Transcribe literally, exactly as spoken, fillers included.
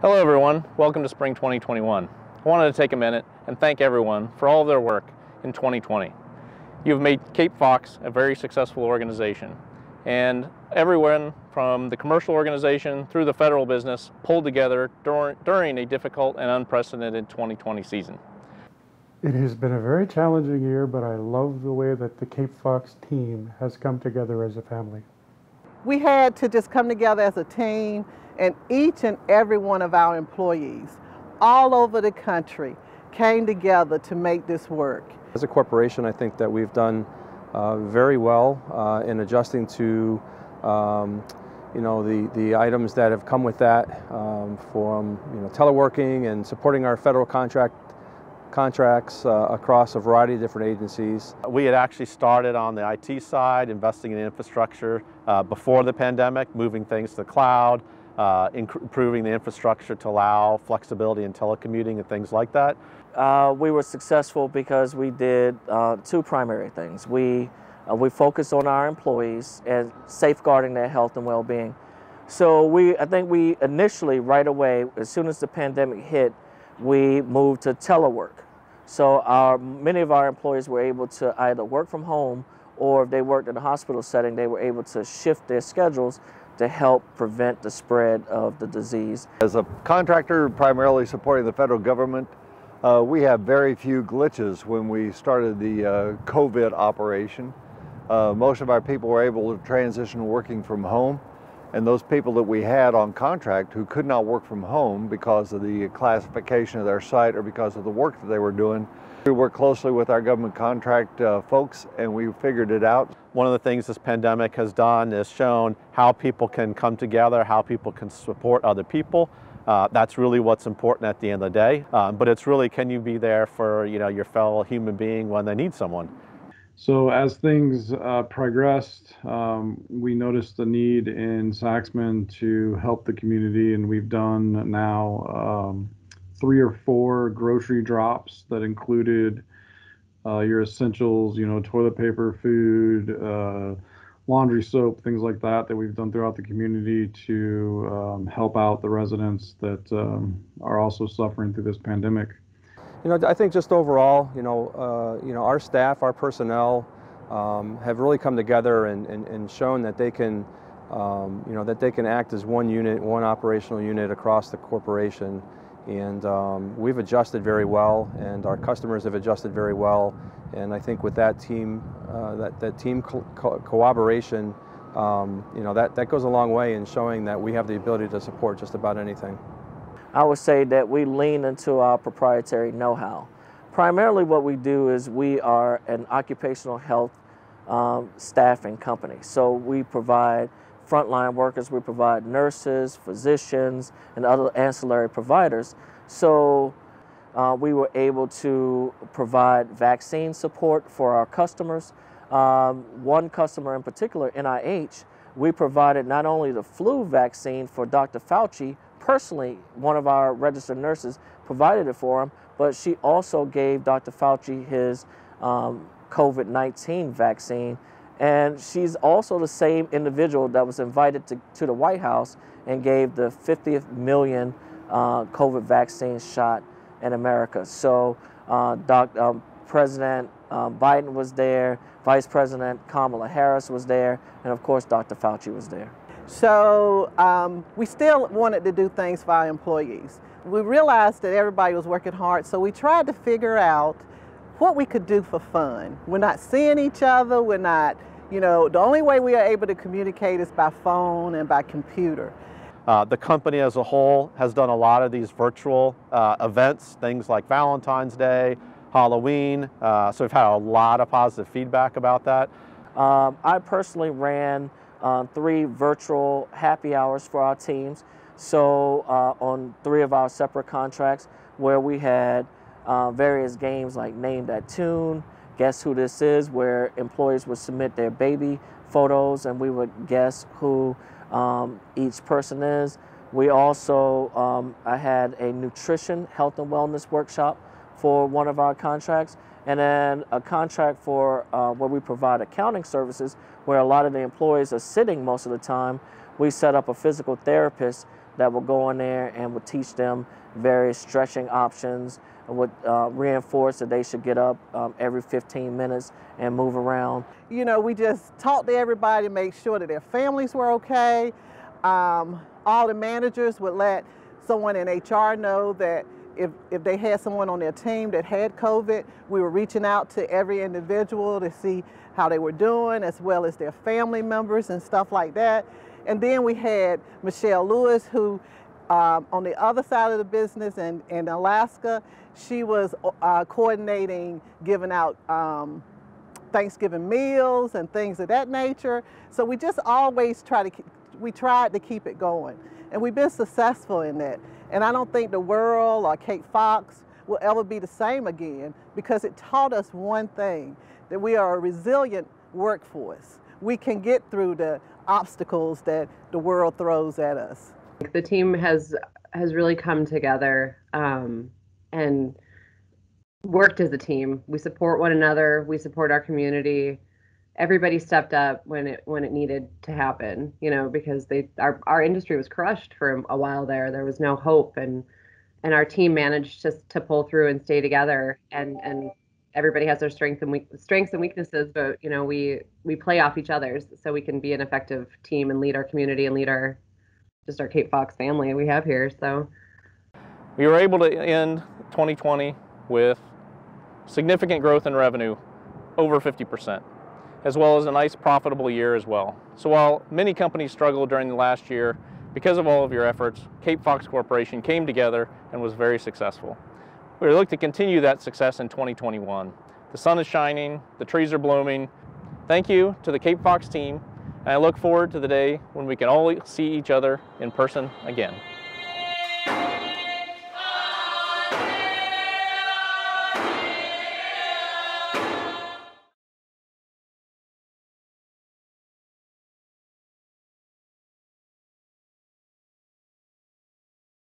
Hello everyone, welcome to Spring twenty twenty-one. I wanted to take a minute and thank everyone for all of their work in twenty twenty. You've made Cape Fox a very successful organization, and everyone from the commercial organization through the federal business pulled together dur during a difficult and unprecedented twenty twenty season. It has been a very challenging year, but I love the way that the Cape Fox team has come together as a family. We had to just come together as a team, and each and every one of our employees all over the country came together to make this work. As a corporation, I think that we've done uh, very well uh, in adjusting to um, you know, the, the items that have come with that, um, from you know, teleworking and supporting our federal contract, contracts uh, across a variety of different agencies. We had actually started on the I T side, investing in infrastructure uh, before the pandemic, moving things to the cloud, Uh, improving the infrastructure to allow flexibility in telecommuting and things like that. Uh, we were successful because we did uh, two primary things. We, uh, we focused on our employees and safeguarding their health and well-being. So we, I think we initially, right away, as soon as the pandemic hit, we moved to telework. So our, many of our employees were able to either work from home, or if they worked in a hospital setting, they were able to shift their schedules to help prevent the spread of the disease. As a contractor primarily supporting the federal government, uh, we have very few glitches when we started the uh, COVID operation. Uh, most of our people were able to transition working from home, and those people that we had on contract who could not work from home because of the classification of their site or because of the work that they were doing, we worked closely with our government contract uh, folks, and we figured it out. One of the things this pandemic has done is shown how people can come together, how people can support other people. Uh, that's really what's important at the end of the day. Um, but it's really, can you be there for you know your fellow human being when they need someone? So as things uh, progressed, um, we noticed the need in Saxman to help the community, and we've done now um, three or four grocery drops that included uh, your essentials, you know, toilet paper, food, uh, laundry soap, things like that, that we've done throughout the community to um, help out the residents that um, are also suffering through this pandemic. You know, I think just overall, you know, uh, you know, our staff, our personnel um, have really come together and, and, and shown that they can, um, you know, that they can act as one unit, one operational unit across the corporation. And um, we've adjusted very well, and our customers have adjusted very well. And I think with that team, uh, that, that team co co cooperation, um, you know, that, that goes a long way in showing that we have the ability to support just about anything. I would say that we lean into our proprietary know-how. Primarily what we do is we are an occupational health um, staffing company. So we provide frontline workers, we provide nurses, physicians, and other ancillary providers. So uh, we were able to provide vaccine support for our customers. Um, one customer in particular, N I H, we provided not only the flu vaccine for Doctor Fauci, personally, one of our registered nurses provided it for him, but she also gave Doctor Fauci his um, COVID nineteen vaccine. And she's also the same individual that was invited to, to the White House and gave the fiftieth million uh, COVID vaccine shot in America. So uh, doc, um, President uh, Biden was there, Vice President Kamala Harris was there, and of course Doctor Fauci was there. So um, we still wanted to do things for our employees. We realized that everybody was working hard, so we tried to figure out what we could do for fun. We're not seeing each other, we're not, you know, the only way we are able to communicate is by phone and by computer. Uh, the company as a whole has done a lot of these virtual uh, events, things like Valentine's Day, Halloween, uh, so we've had a lot of positive feedback about that. Um, I personally ran uh, three virtual happy hours for our teams, so uh, on three of our separate contracts where we had Uh, various games like Name That Tune, Guess Who This Is, where employees would submit their baby photos and we would guess who um, each person is. We also, um, I had a nutrition, health and wellness workshop for one of our contracts, and then a contract for uh, where we provide accounting services, where a lot of the employees are sitting most of the time. We set up a physical therapist that will go in there and will teach them various stretching options, and would uh, reinforce that they should get up um, every fifteen minutes and move around. You know, we just talked to everybody to make sure that their families were okay. Um, all the managers would let someone in H R know that if, if they had someone on their team that had COVID, we were reaching out to every individual to see how they were doing, as well as their family members and stuff like that. And then we had Michelle Lewis, who um, on the other side of the business in, in Alaska, she was uh, coordinating, giving out um, Thanksgiving meals and things of that nature. So we just always try to keep, we tried to keep it going. And we've been successful in that. And I don't think the world or Kate Fox will ever be the same again, because it taught us one thing, that we are a resilient workforce. We can get through the obstacles that the world throws at us. The team has has really come together um, and worked as a team. We support one another. We support our community. Everybody stepped up when it when it needed to happen, you know, because they our our industry was crushed for a while there. There was no hope, and and our team managed to to pull through and stay together. And and everybody has their strengths and weak, strengths and weaknesses, but you know, we we play off each other's, so we can be an effective team and lead our community and lead our just our Kate Fox family we have here. So we were able to end twenty twenty with significant growth in revenue, over fifty percent. As well as a nice profitable year as well. So while many companies struggled during the last year, because of all of your efforts, Kate Fox Corporation came together and was very successful. We look to continue that success in twenty twenty-one. The sun is shining, the trees are blooming. Thank you to the Kate Fox team, and I look forward to the day when we can all see each other in person again.